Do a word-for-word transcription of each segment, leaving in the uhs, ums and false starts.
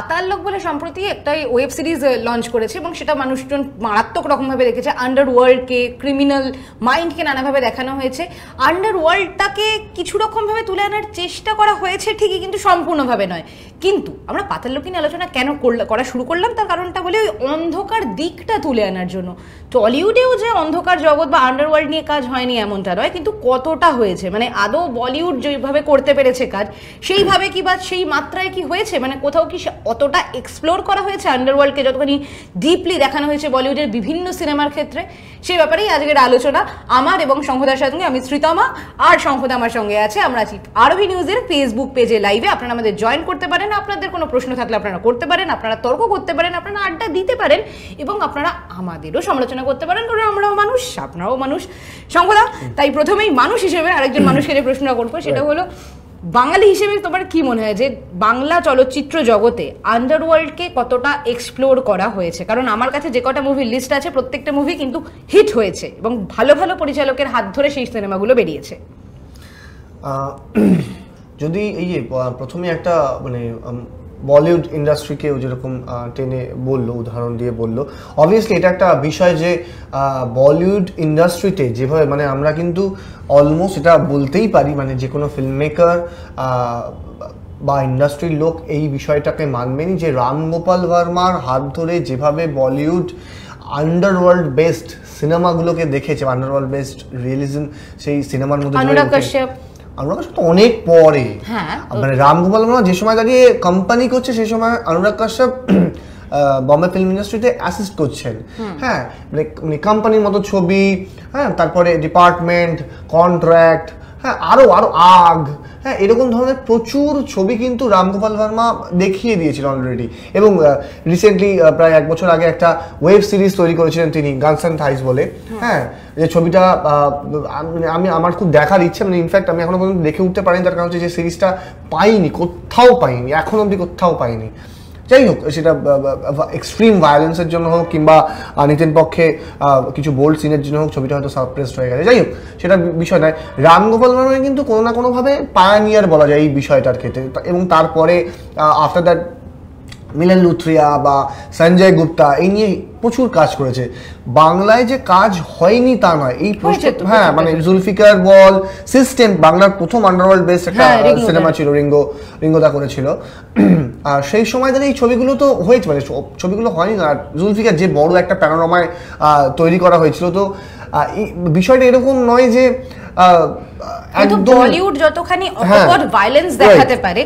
পাতাল লোক বলে সম্প্রতি একটা ওয়েব সিরিজ লঞ্চ করেছে এবং সেটা মানুষজন মারাত্মক রকমভাবে দেখেছে। আন্ডারওয়ার্ল্ডকে, ক্রিমিনাল মাইন্ডকে নানাভাবে দেখানো হয়েছে। আন্ডারওয়ার্ল্ডটাকে কিছু রকমভাবে তুলে আনার চেষ্টা করা হয়েছে ঠিকই, কিন্তু সম্পূর্ণভাবে নয়। কিন্তু আমরা পাতাল লোক নিয়ে আলোচনা কেন করা শুরু করলাম, তার কারণটা বলে ওই অন্ধকার দিকটা তুলে আনার জন্য। টলিউডেও যে অন্ধকার জগৎ বা আন্ডারওয়ার্ল্ড নিয়ে কাজ হয়নি এমনটা নয়, কিন্তু কতটা হয়েছে, মানে আদৌ বলিউড যেভাবে করতে পেরেছে কাজ সেইভাবে কি বা সেই মাত্রায় কি হয়েছে, মানে কোথাও কি অতটা এক্সপ্লোর করা হয়েছে আন্ডারওয়ার্ল্ডকে যতখানি ডিপলি দেখানো হয়েছে বলিউডের বিভিন্ন সিনেমার ক্ষেত্রে, সেই ব্যাপারেই আজকের আলোচনা। আমার এবং শঙ্খদার সঙ্গে আমি শ্রীতমা, আর শঙ্খদা আমার সঙ্গে আছে। আমরা আছি আরবি নিউজের ফেসবুক পেজে লাইভে, আপনারা আমাদের জয়েন করতে পারেন। আপনাদের কোনো প্রশ্ন থাকলে আপনারা করতে পারেন, আপনারা তর্ক করতে পারেন, আপনারা আড্ডা দিতে পারেন এবং আপনারা আমাদেরও সমালোচনা করতে পারেন, কারণ আমরাও মানুষ, আপনারাও মানুষ শঙ্খদা। তাই প্রথমেই মানুষ হিসেবে আরেকজন মানুষকে যে প্রশ্ন করবো সেটা হলো, বাঙালি হিসেবে তোমার কি মনে হয় যে বাংলা চলচ্চিত্র জগতে আন্ডারওয়ার্ল্ডকে কতটা এক্সপ্লোর করা হয়েছে? কারণ আমার কাছে যে কটা মুভির লিস্ট আছে প্রত্যেকটা মুভি কিন্তু হিট হয়েছে এবং ভালো ভালো পরিচালকের হাত ধরে সেই সিনেমাগুলো বেরিয়েছে। যদি এই যে প্রথমে একটা মানে বলিউড ইন্ডাস্ট্রিকেও যেরকম টেনে বললো, উদাহরণ দিয়ে বললো, অবভিয়াসলি এটা একটা বিষয় যে বলিউড ইন্ডাস্ট্রিতে যেভাবে মানে আমরা কিন্তু অলমোস্ট এটা বলতেই পারি মানে যে কোনো ফিল্ম মেকার বা ইন্ডাস্ট্রির লোক এই বিষয়টাকে মানবেনি যে রাম গোপাল ভার্মার হাত ধরে যেভাবে বলিউড আন্ডারওয়ার্ল্ড বেসড সিনেমাগুলোকে দেখেছে, আন্ডারওয়ার্ল্ড বেসড রিয়েলিজম সেই সিনেমার মধ্যে অনুরাগ কাশ্যপ, অনুরাগ কাশ্যপ তো অনেক পরে, মানে রাম গোপাল ভার্মা যে সময় দাঁড়িয়ে কোম্পানি করছে সেই সময় অনুরাগ কাশ্যপ বম্বে ফিল্ম ইন্ডাস্ট্রিতে অ্যাসিস্ট করছেন। হ্যাঁ, মানে কোম্পানির মতো ছবি, হ্যাঁ, তারপরে ডিপার্টমেন্ট, কন্ট্রাক্ট, হ্যাঁ, আরও আরও আগ, হ্যাঁ, এরকম ধরনের প্রচুর ছবি কিন্তু রামগোপাল ভার্মা দেখিয়ে দিয়েছিলেন অলরেডি। এবং রিসেন্টলি প্রায় এক বছর আগে একটা ওয়েব সিরিজ তৈরি করেছিলেন তিনি, গানস অ্যান্ড থাইস বলে, হ্যাঁ, যে ছবিটা আমি আমার খুব দেখার ইচ্ছে, মানে ইনফ্যাক্ট আমি এখনও পর্যন্ত দেখে উঠতে পারিনি, তার কারণ হচ্ছে যে সিরিজটা পাইনি, কোথাও পাইনি, এখন অবধি কোথাও পাইনি। যাই হোক, সেটা এক্সট্রিম ভায়োলেন্সের জন্য হোক কিংবা নিতেন পক্ষে কিছু বোল্ড সিনের জন্য হোক ছবিটা হয়তো সাপ্রেসড হয়ে গেছে। যাই হোক, সেটা বিষয় নয়। রাম গোপাল ভার্মা কিন্তু কোনো না কোনোভাবে পায়োনিয়ার বলা যায় এই বিষয়টার ক্ষেত্রে। এবং তারপরে আফটার দ্যাট মিলন লুথরিয়া বা সঞ্জয় গুপ্তা এই নিয়ে প্রচুর কাজ করেছে। বাংলায় যে কাজ হয়নি তা নয়, এই হ্যাঁ মানে জুলফিকার বল, সিস্টেম বাংলার প্রথম আন্ডারওয়ার্ল্ড বেসড একটা সিনেমা ছিল, রিঙ্গো রিঙ্গোদা করেছিল। আর সেই সময় ধরে এই ছবিগুলো তো হয়েছে, মানে ছবিগুলো হয়নি না। জুলফিকার যে বড় একটা প্যানোরামায় তৈরি করা হয়েছিল, তো বিষয়টা এরকম নয় যে বলিউড যতখানি অকপট ভায়োলেন্স দেখাতে পারে,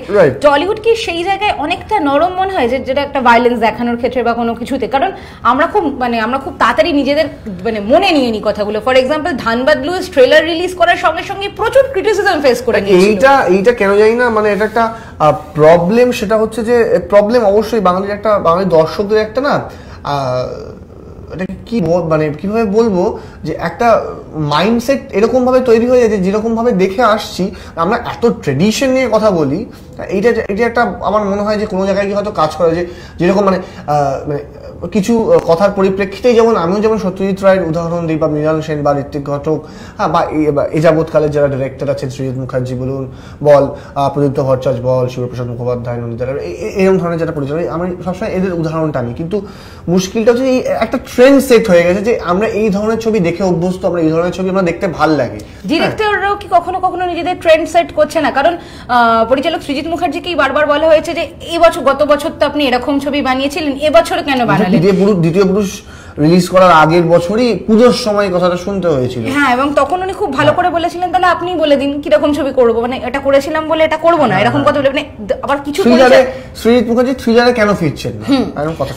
টলিউড কি সেই জায়গায় অনেকটা নরম মনে হয় যে যেটা একটা ভায়োলেন্স দেখানোর ক্ষেত্রে বা কোনো কিছুতে? কারণ আমরা খুব মানে আমরা খুব তাড়াতাড়ি নিজেদের মানে মনে নিয়ে নিই কথাগুলো। For example Dhanbad blues trailer release করার সঙ্গে সঙ্গে প্রচুর ক্রিটিসিজম ফেস করে নিয়েছিল। এইটা এইটা কেন জানি না, মানে এটা একটা প্রবলেম। সেটা হচ্ছে যে প্রবলেম অবশ্যই বাঙালির একটা, বাঙালি দর্শকদের একটা না কি মানে কিভাবে বলবো যে একটা মাইন্ডসেট এরকম ভাবে তৈরি হয়ে যাচ্ছে যেরকম ভাবে দেখে আসছি আমরা, এত ট্রেডিশন নিয়ে কথা বলি। এইটা এটা একটা আমার মনে হয় যে কোনো জায়গায় গিয়ে হয়তো কাজ করে যে যেরকম মানে মানে কিছু কথার পরিপ্রেক্ষিতেই, যেমন আমিও যেমন সত্যজিৎ রায়ের উদাহরণ দিই বা মৃণাল সেন বা ঋত্বিক ঘটক, হ্যাঁ, বা এ যাবৎকালের যারা ডিরেক্টর আছেন, সৃজিত মুখার্জি বলুন, বল প্রদীপ্ত ভট্টাচার্য বল, শিবপ্রসাদ মুখোপাধ্যায়, নন্দিতা, এরকম ধরনের যারা পরিচালক, আমি সবসময় এদের উদাহরণটা আনি। কিন্তু মুশকিলটা হচ্ছে এই একটা ট্রেন্ড সেট হয়ে গেছে যে আমরা এই ধরনের ছবি দেখে অভ্যস্ত, আমরা এই ধরনের ছবি আমরা দেখতে ভাল লাগে। ডিরেক্টররাও কি কখনো কখনো নিজেদের ট্রেন্ড সেট করছে না? কারণ পরিচালক সৃজিত মুখার্জিকেই বারবার বলা হয়েছে যে এই বছর, গত বছর তো আপনি এরকম ছবি বানিয়েছিলেন, এবছর কেন বানালেন? দ্বিতীয় পুরুষ রিলিজ করার আগের বছরই পুজোর সময় কথাটা শুনতে হয়েছিল, হ্যাঁ, এবং তখন উনি খুব ভালো করে বলেছিলেন তাহলে আপনি বলে দিন কিরকম ছবি করবো, মানে এটা করেছিলাম বলে এটা করবো না, এরকম কথা বলে। মানে আবার কিছু সৃজিত মুখার্জি থ্রিলারে কেন ফিরছেন না,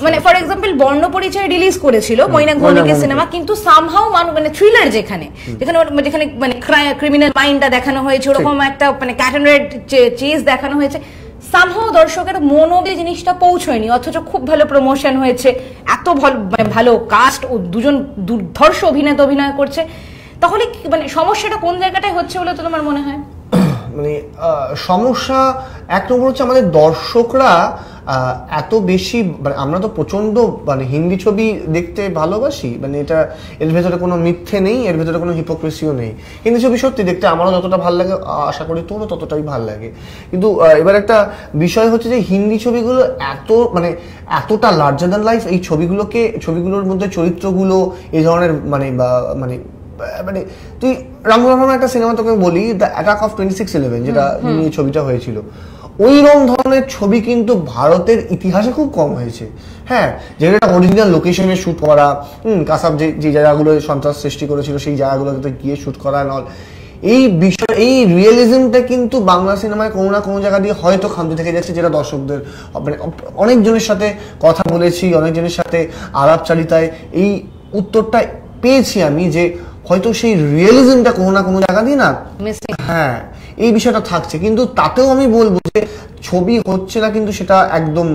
মানে ফর এক্সাম্পল বর্ণ পরিচয় রিলিজ করেছিল মৈনাক ভৌমিকের সিনেমা, কিন্তু সামহাউ মানে থ্রিলার যেখানে যেখানে যেখানে মানে ক্রিমিনাল মাইন্ডটা দেখানো হয়েছে, ওরকম একটা মানে ক্যাট অ্যান্ড রেড চেজ দেখানো হয়েছে, সামহাও দর্শকের মন অব্দি জিনিসটা পৌঁছয়নি। অথচ খুব ভালো প্রমোশন হয়েছে, এত ভালো ভালো কাস্ট ও দুজন দুর্ধর্ষ অভিনেতা অভিনয় করছে, তাহলে মানে সমস্যাটা কোন জায়গাটায় হচ্ছে বলে তো তোমার মনে হয়? মানে সমস্যা এক নম্বর হচ্ছে আমাদের দর্শকরা এত বেশি আমরা তো প্রচন্ড মানে হিন্দি ছবি দেখতে ভালোবাসি, মানে এটা এর ভেতরে কোনো মিথ্যে নেই, এর ভেতরে কোনো হিপোক্রেসিও নেই। হিন্দি ছবি সত্যি দেখতে আমারও যতটা ভালো লাগে আশা করি তোরও ততটাই ভালো লাগে, কিন্তু এবার একটা বিষয় হচ্ছে যে হিন্দি ছবিগুলো এত মানে এতটা লার্জার দ্যান লাইফ, এই ছবিগুলোকে ছবিগুলোর মধ্যে চরিত্রগুলো এই ধরনের মানে মানে মানে তুই রাম গোপাল ভার্মার একটা সিনেমা তোকে বলি, the attack of twenty six eleven যেটা নিয়ে ছবিটা হয়েছিল, ওইরকম ধরনের ছবি কিন্তু ভারতের ইতিহাসে খুব কম হয়েছে। হ্যাঁ, যেটা অরিজিনাল লোকেশনে শ্যুট করা, হুম কাসাব যে যে জায়গাগুলো সন্ত্রাস সৃষ্টি করেছিল সেই জায়গাগুলোতে গিয়ে শ্যুট করা নল, এই বিষয় এই রিয়েলিজমটা কিন্তু বাংলা সিনেমায় কোনো না কোনো জায়গা দিয়ে হয়তো খামতি থেকে যাচ্ছে, যেটা দর্শকদের মানে অনেকজনের সাথে কথা বলেছি, অনেকজনের সাথে আলাপচারিতায় এই উত্তরটা পেয়েছি আমি যে হয়তো সেই রিয়েলিজমটা কোনো না কোনো জায়গা দিয়ে না, হ্যাঁ এই বিষয়টা থাকছে। কিন্তু তাতেও আমি বলবো যে ছবি হচ্ছে না কিন্তু সেটা একদম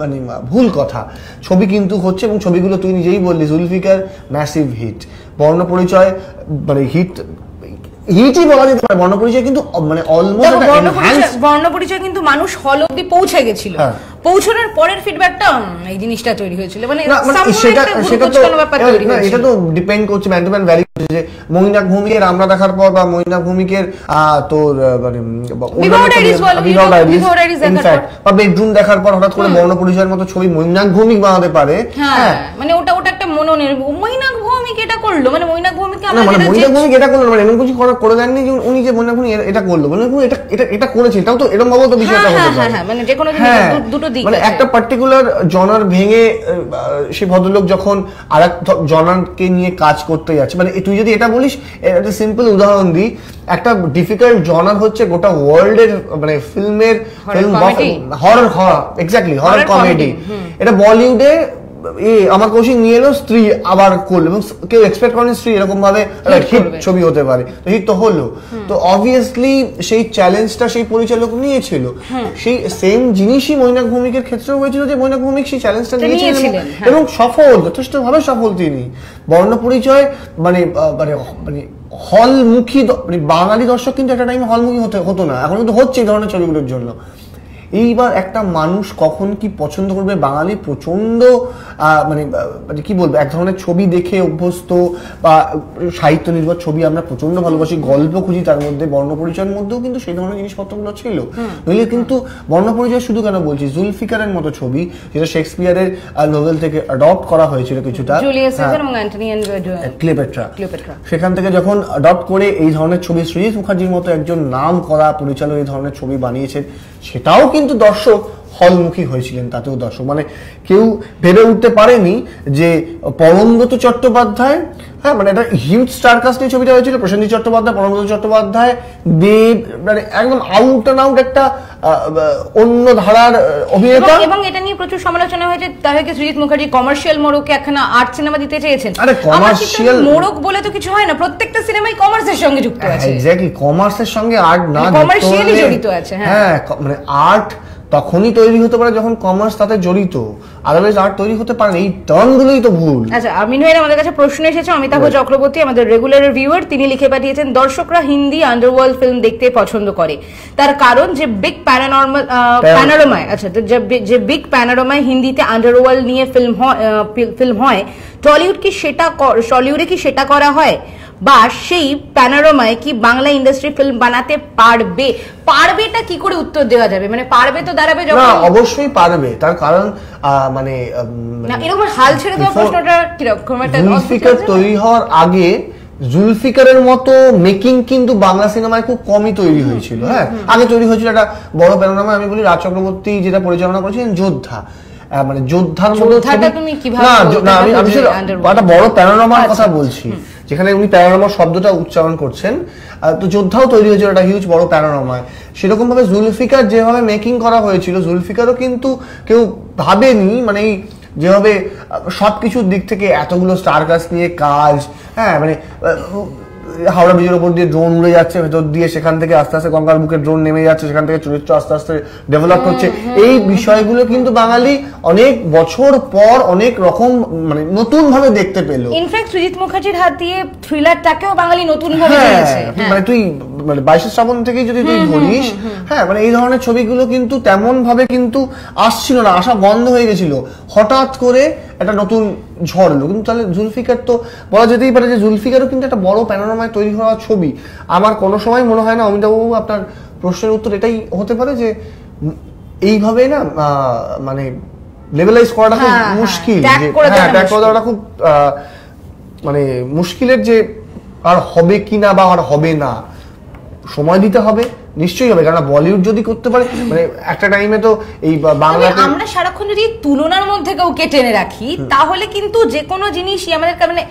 মানে ভুল কথা, ছবি কিন্তু হচ্ছে, এবং ছবিগুলো তুই নিজেই বললি জুলফিকার ম্যাসিভ হিট, বর্ণপরিচয় মানে হিট হিটই বলা যেতে পারে, বর্ণপরিচয় কিন্তু মানে অলমোস্ট বর্ণপরিচয় কিন্তু মানুষ হল অবধি পৌঁছে গেছিল, পৌঁছানোর পরের ফিডব্যাকটা এই জিনিসটা তৈরি হয়েছিল, মানে সেটা সেটা তো এটা তো ডিপেন্ড করছে ম্যান টু ম্যান ভ্যারি, যে মহিনা ভূমিকের আমরা দেখার পর বা মহিনা ভূমিকের তোর মানে বা বেডরুম দেখার পর হঠাৎ করে বর্ণপরিচয়ের মতো ছবি মহিনা ভূমিক বানাতে পারে, হ্যাঁ মানে ওটা ওটা একটা মনোনির মহিনা ভূমিক এটা করলো, মানে মহিনা ভূমিক আমরা মানে মহিনা ভূমিক এটা করলো মানে এমন কিছু করে দেননি যে উনি যে মহিনা ভূমিক এটা করলো, মানে এটা এটা এটা করেছে এটাও তো এরকম ভাবে তো বিষয়টা হতে পারে, মানে যে কোনো দুটো মানে একটা পার্টিকুলার জনার ভেঙে সেই ভদ্রলোক যখন আর এক জনারকে নিয়ে কাজ করতে যাচ্ছে, মানে তুই যদি এটা বলিস একটা সিম্পল উদাহরণ দিই, একটা ডিফিকাল্ট জনার হচ্ছে গোটা ওয়ার্ল্ডের মানে ফিল্মের film horror horror exactly horror comedy, এটা বলিউডে এই আমার কৌশিক নিয়ে এলো স্ত্রী আবার করলো, এবং কেউ এক্সপেক্ট করেনি স্ত্রী এরকম ভাবে হিট ছবি হতে পারে, তো হিট তো হলো, তো অবভিয়াসলি সেই চ্যালেঞ্জটা সেই পরিচালক নিয়েছিল, সেই সেম জিনিসই মৈনাক ভৌমিকের ক্ষেত্রেও হয়েছিল যে মৈনাক ভৌমিক সেই চ্যালেঞ্জটা নিয়েছিলেন এবং সফল, যথেষ্ট ভাবে সফল তিনি। বর্ণপরিচয় মানে মানে মানে হলমুখী মানে বাঙালি দর্শক কিন্তু একটা টাইমে হলমুখী হতে হতো না, এখন কিন্তু হচ্ছে এই ধরনের ছবিগুলোর জন্য। এইবার একটা মানুষ কখন কি পছন্দ করবে, বাঙালি প্রচন্ড মানে মানে কি বলবো এক ধরনের ছবি দেখে অভ্যস্ত, বা সাহিত্য নির্ভর ছবি আমরা প্রচন্ড ভালোবাসি, গল্প খুঁজি, তার মধ্যে বর্ণপরিচয়ের মধ্যেও কিন্তু সেই ধরনের জিনিসপত্রগুলো ছিল, নইলে কিন্তু বর্ণপরিচয় শুধু কেন বলছি, জুলফিকারের মতো ছবি যেটা শেক্সপিয়ারের নোভেল থেকে অ্যাডপ্ট করা হয়েছিল কিছুটা, ক্লিওপেট্রা সেখান থেকে যখন অ্যাডপ্ট করে এই ধরনের ছবি সৃজিত মুখার্জির মতো একজন নাম করা পরিচালক এই ধরনের ছবি বানিয়েছেন, সেটাও কিন্তু দর্শক হলমুখী হয়েছিলেন, তাতেও দর্শক মানে কেউ ভেবে উঠতে পারেনি যে পরমব্রত চট্টোপাধ্যায়, হ্যাঁ মানে একটা হিউজ স্টারকাস্ট নিয়ে ছবিটা হয়েছিল, প্রসেনজিৎ চট্টোপাধ্যায়, পরমব্রত চট্টোপাধ্যায়, দেব, মানে একদম আউট অ্যান্ড আউট একটা অন্য ধারার অভিনেতা, এবং এটা নিয়ে প্রচুর সমালোচনা হয়েছে তাহলে সৃজিত মুখার্জি কমার্শিয়াল মোড়কে একখানা আর্ট সিনেমা দিতে চেয়েছেন, আরে কমার্শিয়াল মোড়ক বলে তো কিছু হয় না, প্রত্যেকটা সিনেমাই কমার্সের সঙ্গে যুক্ত আছে, এক্স্যাক্টলি কমার্সের সঙ্গে আর্ট না কমার্শিয়ালি জড়িত আছে, হ্যাঁ মানে আর্ট তখনই তৈরি হতে পারে যখন কমার্স তাতে জড়িত, আদারওয়াইজ আর্ট তৈরি হতে পারে না, এই টার্মগুলোই তো ভুল। আচ্ছা আমিন ভাই আমাদের কাছে প্রশ্ন এসেছে, অমিতাভ চক্রবর্তী আমাদের রেগুলার ভিউয়ার, তিনি লিখে পাঠিয়েছেন দর্শকরা হিন্দি আন্ডারওয়ার্ল্ড ফিল্ম দেখতে পছন্দ করে তার কারণ যে বিগ প্যানোরামায় প্যানোরামায় আচ্ছা যে বিগ প্যানোরামায় হিন্দিতে আন্ডারওয়ার্ল্ড নিয়ে ফিল্ম হয় ফিল্ম হয় টলিউড কি সেটা টলিউডে কি সেটা করা হয়, বা সেই প্যানোরামায় কি বাংলা ইন্ডাস্ট্রি ফিল্ম বানাতে পারবে, পারবেটা কি করে উত্তর দেওয়া যাবে, মানে পারবে তো দাঁড়াবে যখন, না অবশ্যই পারবে, তার কারণ মানে না এরকম হাল ছেড়ে দেওয়া প্রশ্নটা কি রকম একটা জুলফিকার তৈরি হওয়ার আগে জুলফিকারের মতো মেকিং কিন্তু বাংলা সিনেমায় খুব কমই তৈরি হয়েছিল, হ্যাঁ আগে তৈরি হয়েছিল একটা বড় প্যানোরামা, আমি বলি রাজ চক্রবর্তী যেটা পরিচালনা করেছিলেন যোদ্ধা, মানে যোদ্ধার একটা বড় প্যানোরামার কথা বলছি যেখানে উনি প্যানোরামা শব্দটা উচ্চারণ করছেন, তো যোদ্ধাও তৈরি হয়েছিল একটা হিউজ বড় প্যানোরামায়, সেরকম ভাবে জুলফিকার যেভাবে মেকিং করা হয়েছিল জুলফিকারও কিন্তু কেউ ভাবেনি মানে এই যেভাবে সবকিছুর দিক থেকে এতগুলো স্টারকাস্ট নিয়ে কাজ, হ্যাঁ মানে हावड़ा ब्रिजेर ऊपर दिए ड्रोन उड़े जाচ্ছে ভেতর দিয়ে সেখান থেকে আস্তে আস্তে গঙ্গার বুকে ड्रोन নেমে যাচ্ছে সেখান থেকে চরিত্র আস্তে আস্তে ডেভেলপ হচ্ছে এই বিষয়গুলো কিন্তু বাঙালি অনেক বছর পর অনেক রকম মানে নতুন ভাবে দেখতে পেল ইনফ্যাক্ট সৃজিত মুখার্জির হাত দিয়ে থ্রিলারটাকেও বাঙালি নতুন ভাবে দেখেছে মানে তুই মানে বাইশে শ্রাবণ থেকে যদি তুই ধরিস হ্যাঁ মানে এই ধরনের ছবিগুলো কিন্তু তেমন ভাবে কিন্তু আসছিল না আশা বন্ধ হয়ে গিয়েছিল হঠাৎ করে একটা নতুন ঝড় এলো কিন্তু তাহলে জুলফিকার তো বলা যেতেই পারে যে জুলফিকারও কিন্তু একটা বড় প্যানোরামায় তৈরি হওয়া ছবি আমার কোনো সময় মনে হয় না অমিতাভবাবু আপনার প্রশ্নের উত্তর এটাই হতে পারে যে এইভাবে না মানে লেভেলাইজ করাটা খুব মুশকিল ট্যাগ করে দেওয়াটা খুব মানে মুশকিলের যে আর হবে কি না বা আর হবে না সময় দিতে হবে নিশ্চয়ই হবে কারণ বলিউড যদি করতে পারে মানে একটা টাইমে তো এই বাংলাতে আমরা সারাক্ষণ যদি তুলনার মধ্যে কাউকে টেনে রাখি তাহলে কিন্তু যে কোনো জিনিসই আমাদের মানে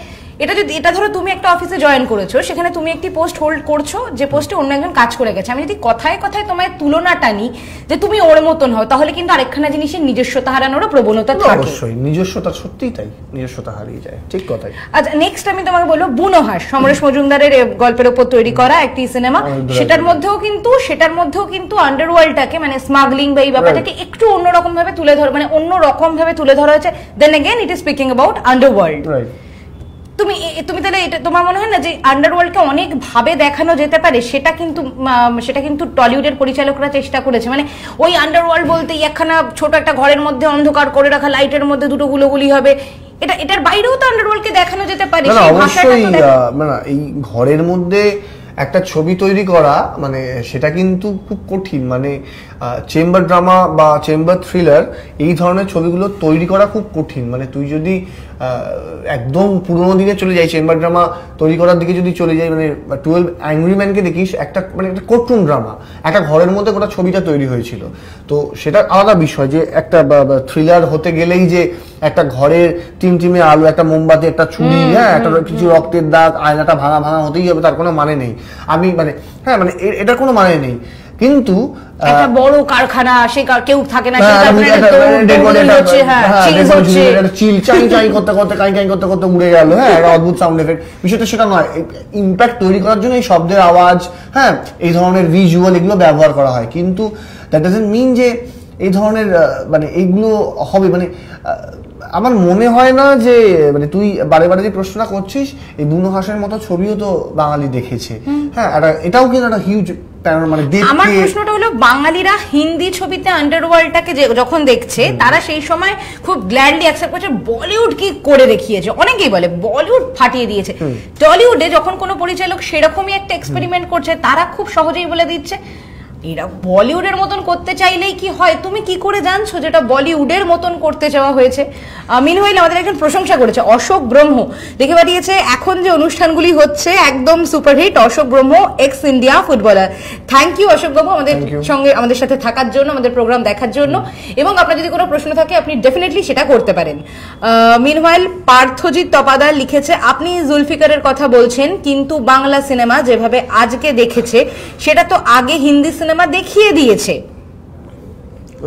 এটা যদি এটা ধরো তুমি একটা অফিসে জয়েন করেছো সেখানে তুমি একটি পোস্ট হোল্ড করছো যে পোস্টে অন্য একজন কাজ করে গেছে আমি যদি কথায় কথায় তোমার তুলনা টানি যে তুমি ওর মতন হও তাহলে কিন্তু আরেকখানা জিনিসের নিজস্বতা হারানোর প্রবণতা থাকে অবশ্যই নিজস্বতা সত্যিই তাই নিজস্বতা হারিয়ে যায় ঠিক কথাই আচ্ছা নেক্সট আমি তোমাকে বলবো বুনোহাস সমরেশ মজুমদারের গল্পের উপর তৈরি করা একটি সিনেমা সেটার মধ্যেও কিন্তু সেটার মধ্যেও কিন্তু আন্ডারওয়ার্ল্ডটাকে মানে স্মাগলিং বা এই ব্যাপারটাকে একটু অন্যরকম ভাবে তুলে ধর মানে অন্যরকম ভাবে তুলে ধরা হয়েছে then again it is speaking about underworld right তুমি তুমি তাহলে এটা তোমার মনে হয় না যে আন্ডারওয়ার্ল্ডকে অনেক ভাবে দেখানো যেতে পারে সেটা কিন্তু সেটা কিন্তু টলিউডের পরিচালকরা চেষ্টা করেছে মানে ওই আন্ডারওয়ার্ল্ড বলতে একখানা ছোট একটা ঘরের মধ্যে অন্ধকার করে রাখা লাইটের মধ্যে দুটো গুলোগুলি হবে এটা এটার বাইরেও তো আন্ডারওয়ার্ল্ডকে দেখানো যেতে পারে সেই ভাষাটা তো মানে এই ঘরের মধ্যে একটা ছবি তৈরি করা মানে সেটা কিন্তু খুব কঠিন মানে চেম্বার ড্রামা বা চেম্বার থ্রিলার এই ধরনের ছবিগুলো তৈরি করা খুব কঠিন মানে তুই যদি একদম পুরনো দিনে চলে যাই চেম্বার ড্রামা তৈরি করার দিকে যদি চলে যাই মানে টুয়েলভ অ্যাংরি ম্যানকে দেখিস একটা মানে একটা কোর্টরুম ড্রামা একটা ঘরের মধ্যে গোটা ছবিটা তৈরি হয়েছিল তো সেটা আলাদা বিষয় যে একটা থ্রিলার হতে গেলেই যে একটা ঘরের টিমটিমে আলো একটা মোমবাতি একটা ছুরি হ্যাঁ একটা কিছু রক্তের দাগ আয়নাটা ভাঙা ভাঙা হতেই হবে তার কোনো মানে নেই আমি মানে হ্যাঁ মানে এটা কোনো মানে নেই কিন্তু একটা বড় কারখানা সে কেউ থাকে না সেটা হচ্ছে হ্যাঁ চিজ হচ্ছে চিল চাই চাই করতে করতে কাই কাই করতে করতে উড়ে গেল হ্যাঁ একটা অদ্ভুত সাউন্ড এফেক্ট বিষয়টা সেটা নয় ইমপ্যাক্ট তৈরি করার জন্য এই শব্দের আওয়াজ হ্যাঁ এই ধরনের ভিজুয়াল এগুলো ব্যবহার করা হয় কিন্তু দ্যাট ডাজন্ট মিন যে এই ধরনের মানে এইগুলো হবে মানে আমার মনে হয় না যে মানে তুই বারে বারে যে প্রশ্নটা করছিস এই বুনোহাসের মতো ছবিও তো বাঙালি দেখেছে হ্যাঁ এটাও কিন্তু একটা হিউজ মানে আমার প্রশ্নটা হলো বাঙালিরা হিন্দি ছবিতে আন্ডারওয়ার্ল্ডটাকে যখন দেখছে তারা সেই সময় খুব গ্ল্যান্ডলি অ্যাকসেপ্ট করছে বলিউড কি করে দেখিয়েছে অনেকেই বলে বলিউড ফাটিয়ে দিয়েছে টলিউডে যখন কোনো পরিচালক সেরকমই একটা এক্সপেরিমেন্ট করছে তারা খুব সহজেই বলে দিচ্ছে এরা বলিউডের মতন করতে চাইলেই কি হয় তুমি কি করে জানছো যেটা বলিউডের মতন করতে চাওয়া হয়েছে মিন হইল আমাদের একজন প্রশংসা করেছে অশোক ব্রহ্ম দেখে পাঠিয়েছে এখন যে অনুষ্ঠানগুলি হচ্ছে একদম superhit Ashok Brahma ex India footballer thank you Ashok Brahma আমাদের সঙ্গে আমাদের সাথে থাকার জন্য আমাদের প্রোগ্রাম দেখার জন্য এবং আপনার যদি কোনো প্রশ্ন থাকে আপনি ডেফিনেটলি সেটা করতে পারেন মিন হইল পার্থজিৎ তপাদার লিখেছে আপনি জুলফিকারের কথা বলছেন কিন্তু বাংলা সিনেমা যেভাবে আজকে দেখেছে সেটা তো আগে হিন্দি সিনেমা দেখিয়ে দিয়েছে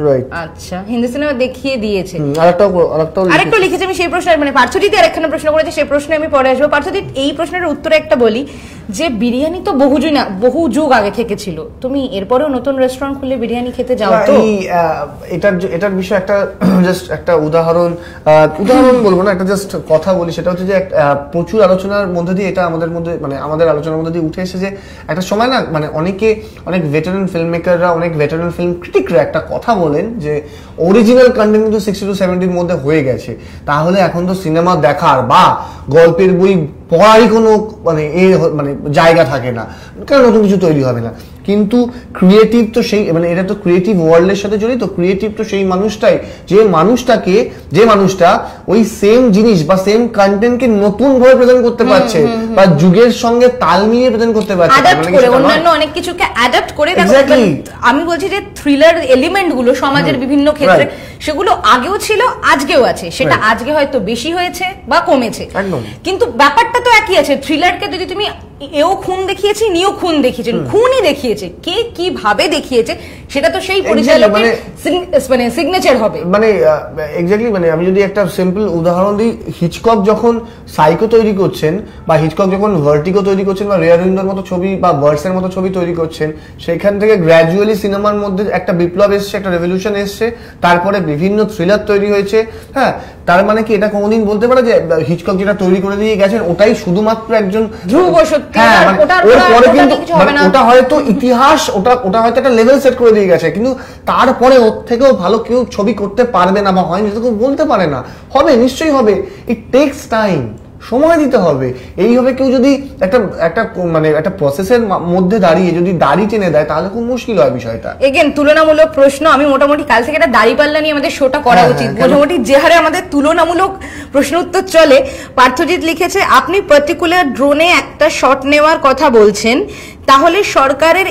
রাইট আচ্ছা হিন্দি সিনেমা দেখিয়ে দিয়েছে আরেকটা আরেকটা আরেকটা লিখেছে আমি সেই প্রশ্নের মানে পার্থজিৎ আরেকখানা প্রশ্ন করেছে সেই প্রশ্নে আমি পরে আসবো পার্থজিৎ এই প্রশ্নের উত্তরে একটা বলি যে বিরিয়ানি তো বহু যুগ না বহু যুগ আগে থেকে ছিল তুমি এরপরেও নতুন রেস্টুরেন্ট খুলে বিরিয়ানি খেতে যাও তো এটার এটার বিষয় একটা জাস্ট একটা উদাহরণ উদাহরণ বলবো না একটা জাস্ট কথা বলি সেটা হচ্ছে যে প্রচুর আলোচনার মধ্যে দিয়ে এটা আমাদের মধ্যে মানে আমাদের আলোচনার মধ্যে দিয়ে উঠে এসে যে একটা সময় না মানে অনেকে অনেক ভেটারান ফিল্ম মেকাররা অনেক ভেটারান ফিল্ম ক্রিটিকরা একটা কথা বলেন যে অরিজিনাল কন্টেন্ট কিন্তু সিক্সটি টু সেভেন্টির মধ্যে হয়ে গেছে তাহলে এখন তো সিনেমা দেখার বা গল্পের বই পড়ারই কোনো মানে এ মানে জায়গা থাকে না কারণ নতুন কিছু তৈরি হবে না কিন্তু ক্রিয়েটিভ তো সেই মানে এটা তো ক্রিয়েটিভ ওয়ার্ল্ডের সাথে জড়িত ক্রিয়েটিভ তো সেই মানুষটাই যে মানুষটাকে যে মানুষটা ওই সেম জিনিস বা সেম কন্টেন্টকে নতুন ভাবে প্রেজেন্ট করতে পারছে বা যুগের সঙ্গে তাল মিলিয়ে প্রেজেন্ট করতে পারছে অন্যান্য অনেক কিছুকে অ্যাডাপ্ট করে আমি বলছি যে থ্রিলার এলিমেন্ট গুলো সমাজের বিভিন্ন ক্ষেত্রে সেগুলো আগেও ছিল আজকেও আছে সেটা আজকে হয়তো বেশি হয়েছে বা কমেছে কিন্তু ব্যাপারটা তো একই আছে থ্রিলারকে যদি তুমি এও খুন দেখিয়েছে নিও খুন দেখিয়েছে খুনই দেখিয়েছে কে কিভাবে দেখিয়েছে সেটা তো সেই পরিচালকের মানে সিগনেচার হবে মানে এক্স্যাক্টলি মানে আমি যদি একটা সিম্পল উদাহরণ দিই হিচকক যখন সাইকো তৈরি করছেন বা হিচকক যখন ভার্টিগো তৈরি করছেন বা রেয়ার উইন্ডোর মতো ছবি বা বার্ডসের মতো ছবি তৈরি করছেন সেখান থেকে গ্র্যাজুয়ালি সিনেমার মধ্যে একটা বিপ্লব এসেছে একটা রেভলিউশন এসেছে তারপরে বিভিন্ন থ্রিলার তৈরি হয়েছে হ্যাঁ তার মানে কি এটা কোনদিন বলতে পারা যে হিচকক যেটা তৈরি করে দিয়ে গেছেন ওটাই শুধুমাত্র একজন ধ্রুব সত্য হ্যাঁ ওর পরে কিন্তু ওটা হয়তো ইতিহাস ওটা ওটা হয়তো একটা লেভেল সেট করে দিয়ে গেছে কিন্তু তারপরে ওর থেকেও ভালো কেউ ছবি করতে পারবে না বা হয় না এটা কেউ বলতে পারে না হবে নিশ্চয়ই হবে ইট টেকস টাইম সময় দিতে হবে এইভাবে কেউ যদি একটা একটা মানে একটা প্রসেসের মধ্যে দাঁড়িয়ে যদি দাড়ি টেনে দেয় তাহলে খুব মুশকিল হয় বিষয়টা এগেইন তুলনামূলক প্রশ্ন আমি মোটামুটি কাল থেকে একটা দাড়িপাল্লা নিয়ে আমাদের শোটা করা উচিত মোটামুটি যে হারে আমাদের তুলনামূলক প্রশ্ন উত্তর চলে পার্থজিৎ লিখেছে আপনি পার্টিকুলার ড্রোনে একটা শট নেওয়ার কথা বলছেন তাহলে সরকারের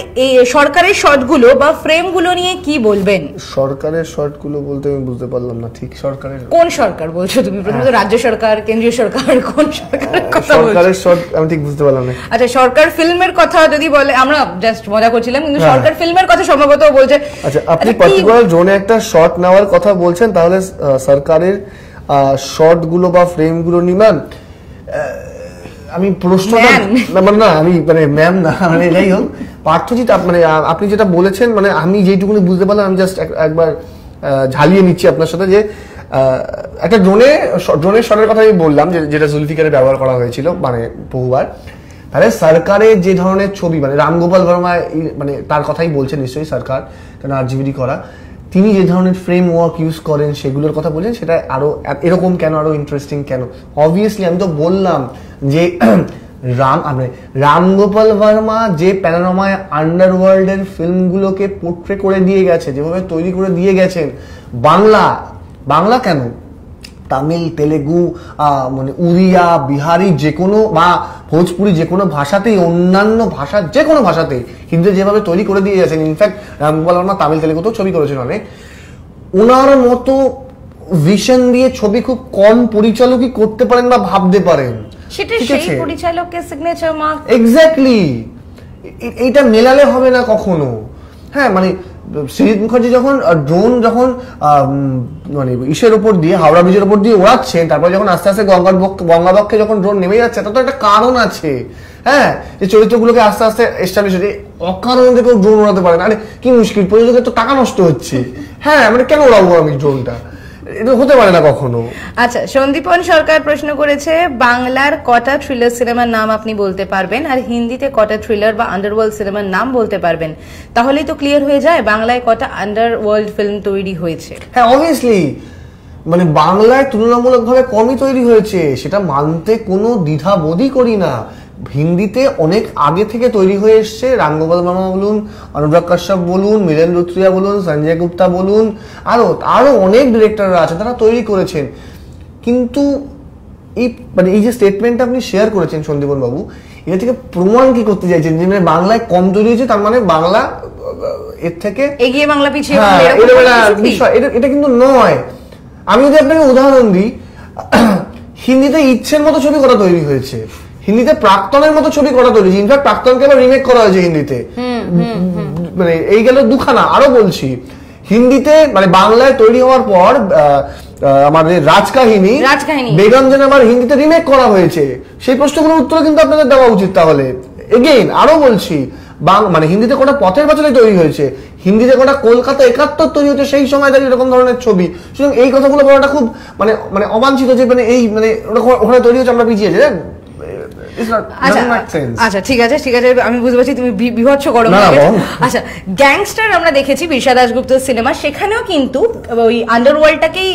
সরকারের শটগুলো বা ফ্রেমগুলো নিয়ে কি বলবেন সরকারের শটগুলো বলতে আমি বুঝতে পারলাম না ঠিক সরকারের কোন সরকার বলছো তুমি প্রথমত রাজ্য সরকার কেন্দ্রীয় সরকার কোন সরকারের কথা বলছো সরকারের শট আমি ঠিক বুঝতে পারলাম না আচ্ছা সরকার ফিল্মের কথা যদি বলে আমরা জাস্ট মজা করছিলাম কিন্তু সরকার ফিল্মের কথা সম্ভবত বলছে আচ্ছা আপনি পার্টিকুলার জোনে একটা শট নেওয়ার কথা বলছেন তাহলে সরকারের শটগুলো বা ফ্রেমগুলো নিমান আমি প্রশ্নটা মানে না আমি মানে ম্যাম না মানে যাই হোক পার্থজিৎ মানে আপনি যেটা বলেছেন মানে আমি যেটুকুনি বুঝতে পারলাম আমি জাস্ট একবার ঝালিয়ে নিচ্ছি আপনার সাথে যে একটা ড্রোনে ড্রোনের শটের কথা আমি বললাম যেটা জুলফিকারে ব্যবহার করা হয়েছিল মানে বহুবার তাহলে সরকারে যে ধরনের ছবি মানে রামগোপাল ভার্মা মানে তার কথাই বলছেন নিশ্চয়ই সরকার কারণ আরজিবিডি করা তিনি যে ধরনের ফ্রেমওয়ার্ক ইউজ করেন সেগুলোর কথা বলেন সেটা আরো এরকম কেন আরো ইন্টারেস্টিং কেন অবভিয়াসলি আমি তো বললাম যে রাম মানে রামগোপাল ভার্মা যে প্যানোরামায় আন্ডারওয়ার্ল্ডের ফিল্মগুলোকে পোট্রে করে দিয়ে গেছে যেভাবে তৈরি করে দিয়ে গেছেন বাংলা বাংলা কেন তামিল তেলেগু মানে উড়িয়া বিহারি যে কোনো বা ভোজপুরি যে কোনো ভাষাতেই অন্যান্য ভাষা যে কোনো ভাষাতেই হিন্দি যেভাবে তৈরি করে দিয়ে গেছেন ইনফ্যাক্ট রামগোপাল ভার্মা তামিল তেলেগুতেও ছবি করেছেন অনেক ওনার মতো ভিশন দিয়ে ছবি খুব কম পরিচালকই করতে পারেন বা ভাবতে পারেন সেটা সেই পরিচালকের সিগনেচার মার্ক এক্স্যাক্টলি এটা মেলালে হবে না কখনো হ্যাঁ মানে সৃজিত মুখার্জি যখন ড্রোন যখন মানে ইসের উপর দিয়ে হাওড়া ব্রিজের উপর দিয়ে ওড়াচ্ছেন তারপরে যখন আস্তে আস্তে গঙ্গার গঙ্গাবক্ষে যখন ড্রোন নেমে যাচ্ছে তার তো একটা কারণ আছে হ্যাঁ যে চরিত্রগুলোকে আস্তে আস্তে এস্টাবলিশ হচ্ছে অকারণে দেখেও ড্রোন ওড়াতে পারে না মানে কি মুশকিল প্রযোজকের তো টাকা নষ্ট হচ্ছে হ্যাঁ মানে কেন ওড়াবো আমি ড্রোনটা এটা হতে পারে না কখনো আচ্ছা সন্দীপন সরকার প্রশ্ন করেছে বাংলার কটা থ্রিলার সিনেমার নাম আপনি বলতে পারবেন আর হিন্দিতে কটা থ্রিলার বা আন্ডারওয়ার্ল্ড সিনেমার নাম বলতে পারবেন তাহলেই তো ক্লিয়ার হয়ে যায় বাংলায় কটা আন্ডারওয়ার্ল্ড ফিল্ম তৈরি হয়েছে হ্যাঁ অবভিয়াসলি মানে বাংলায় তুলনামূলকভাবে কমই তৈরি হয়েছে সেটা মানতে কোনো দ্বিধা বোধই করি না হিন্দিতে অনেক আগে থেকে তৈরি হয়ে এসছে রামগোপাল ভার্মা বলুন অনুরাগ কাশ্যপ বলুন মিলন লুথরিয়া বলুন সঞ্জয় গুপ্তা বলুন আরও আরও অনেক ডিরেক্টররা আছে তারা তৈরি করেছেন কিন্তু এই মানে এই যে স্টেটমেন্টটা আপনি শেয়ার করেছেন সন্দীপন বাবু এটা থেকে প্রমাণ কি করতে চাইছেন যে মানে বাংলায় কম তৈরি হয়েছে তার মানে বাংলা এর থেকে এগিয়ে বাংলা পিছিয়ে এটা কিন্তু নয় আমি যদি আপনাকে উদাহরণ দিই হিন্দিতে ইচ্ছের মতো ছবি করা তৈরি হয়েছে হিন্দিতে প্রাক্তনের মতো ছবি করা তৈরি হয়েছে ইনফ্যাক্ট প্রাক্তনকে আবার রিমেক করা হয়েছে হিন্দিতে মানে এই গেল দুখানা আরো বলছি হিন্দিতে মানে বাংলায় তৈরি হওয়ার পর আমাদের রাজকাহিনী বেগম যেন আবার হিন্দিতে রিমেক করা হয়েছে সেই প্রশ্নগুলোর উত্তর কিন্তু আপনাদের দেওয়া উচিত তাহলে এগেইন আরো বলছি মানে হিন্দিতে কোটা পথের পাঁচালী তৈরি হয়েছে হিন্দিতে কোটা কলকাতা একাত্তর তৈরি হয়েছে সেই সময় দাঁড়িয়ে এরকম ধরনের ছবি সুতরাং এই কথাগুলো বলাটা খুব মানে মানে অবাঞ্ছিত যে মানে এই মানে ওখানে তৈরি হচ্ছে আমরা পিছিয়ে যাই আচ্ছা ঠিক আছে ঠিক আছে আমি বুঝতে পারছি তুমি বিভৎস গরম আচ্ছা গ্যাংস্টার আমরা দেখেছি বিরসা দাশগুপ্ত সিনেমা সেখানেও কিন্তু ওই আন্ডারওয়ার্ল্ডটাকেই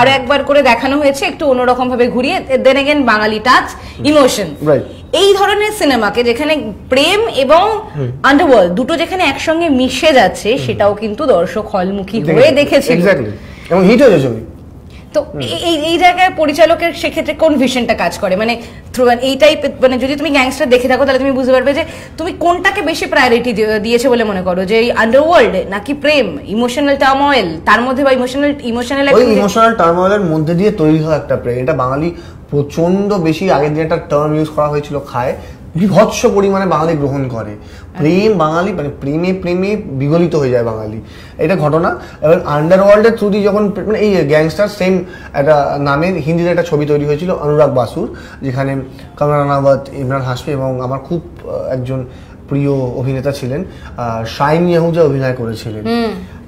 আরো একবার করে দেখানো হয়েছে একটু অন্যরকম ভাবে ঘুরিয়ে then again Bangali touch emotion এই ধরনের সিনেমাকে যেখানে প্রেম এবং আন্ডারওয়ার্ল্ড দুটো যেখানে একসঙ্গে মিশে যাচ্ছে সেটাও কিন্তু দর্শক হলমুখী হয়ে দেখেছে এবং হিট হয়েছে তো এই এই জায়গায় পরিচালকের সেক্ষেত্রে কোন ভিশনটা কাজ করে মানে এই টাইপের মানে যদি তুমি গ্যাংস্টার দেখে থাকো তাহলে তুমি বুঝতে পারবে যে তুমি কোনটাকে বেশি প্রায়োরিটি দিয়েছে বলে মনে করো যে আন্ডারওয়ার্ল্ড নাকি প্রেম ইমোশনাল টার্ময়েল তার মধ্যে বা ইমোশনাল ইমোশনাল ইমোশনাল টার্ময়েলের মধ্যে দিয়ে তৈরি হয় একটা প্রেম এটা বাঙালি প্রচন্ড বেশি আগের দিন একটা টার্ম ইউজ করা হয়েছিল খায় বিভৎস পরিমাণে বাঙালি গ্রহণ করে। প্রেম বাঙালি মানে প্রেমে প্রেমে বিগলিত হয়ে যায় বাঙালি, এটা ঘটনা। এবং আন্ডারওয়ার্ল্ডের থ্রু দিয়ে যখন মানে এই গ্যাংস্টার সেম একটা নামের হিন্দিতে একটা ছবি তৈরি হয়েছিল অনুরাগ বাসুর, যেখানে কঙ্গনা রানাওয়াত, ইমরান হাশমি এবং আমার খুব একজন প্রিয় অভিনেতা ছিলেন শাইন ইয়াহুজা অভিনয় করেছিলেন।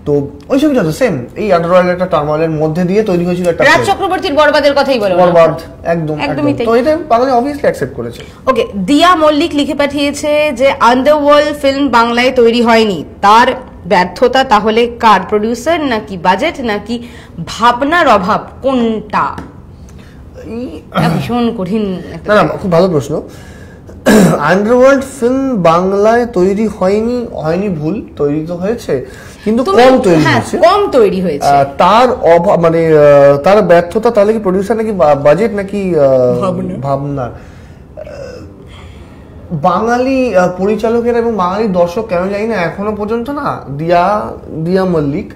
তো ওই ছবিটা তো সেম এই আন্ডারওয়ার্ল্ড একটা টার্মোয়ালের মধ্যে দিয়ে তৈরি হয়েছিল একটা রাজ চক্রবর্তীর বরবাদের কথাই বলো। বরবাদ একদম একদমই তো এটা বাংলা অবভিয়াসলি অ্যাকসেপ্ট করেছে। ওকে, দিয়া মল্লিক লিখে পাঠিয়েছে যে আন্ডারওয়ার্ল্ড ফিল্ম বাংলায় তৈরি হয়নি, তার ব্যর্থতা তাহলে কার? প্রোডিউসার নাকি বাজেট নাকি ভাবনার অভাব, কোনটা? ভীষণ কঠিন একটা, না খুব ভালো প্রশ্ন। আন্ডারওয়ার্ল্ড ফিল্ম বাংলায় তৈরি হয়নি, হয়নি ভুল, তৈরি তো হয়েছে কিন্তু কম তৈরি হয়েছে, কম তৈরি হয়েছে। তার অভাব মানে তার ব্যর্থতা তাহলে কি প্রোডিউসার নাকি বাজেট নাকি ভাবনা? বাঙালি পরিচালকেরা এবং বাঙালি দর্শক কেন জানি না এখনো পর্যন্ত না দিয়া দিয়া মল্লিক